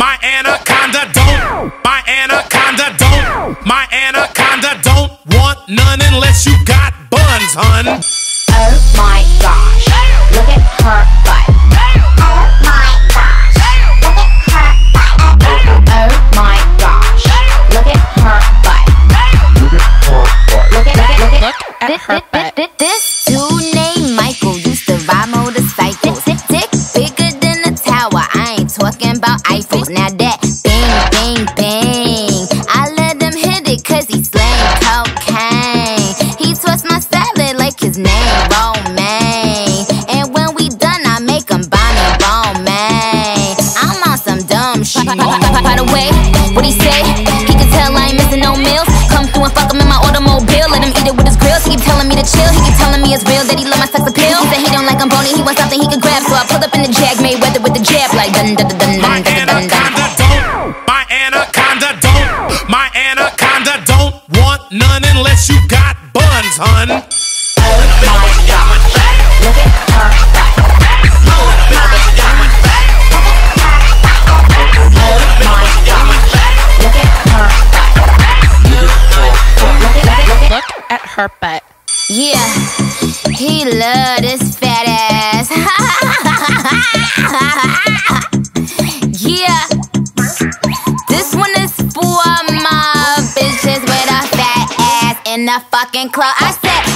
My anaconda don't, my anaconda don't, my anaconda don't want none unless you got buns, hun. Oh my gosh, look at her butt. Oh my gosh, look at her butt. Oh my gosh, look at her butt. Look at her butt. This dude named Michael used to ride motorcycles. Dick bigger than a tower. I ain't talking about Eiffel. Now that bang, bang, bang, I let him hit it 'cause he slang cocaine. He twists my salad like his name Romaine. And when we done, I make him Bonnie Romaine. I'm on some dumb shit. By the way, what he say? He can tell I ain't missing no meals. Come through and fuck him in my automobile. Let him eat it with his grills. He keep telling me to chill. He keep telling me it's real that he love my sex appeal. He said he don't like I'm bony. He wants something he can grab. So I pulled up in the Jag Mayweather with the jab like dun dun dun dun. My anaconda don't, my anaconda don't, my anaconda don't want none unless you got buns, hun. Oh my gosh, look at her butt. Oh my gosh, look at her butt. Look at her butt. Yeah, he love this fat ass. Yeah, this one is for my bitches with a fat ass in the fucking club. I said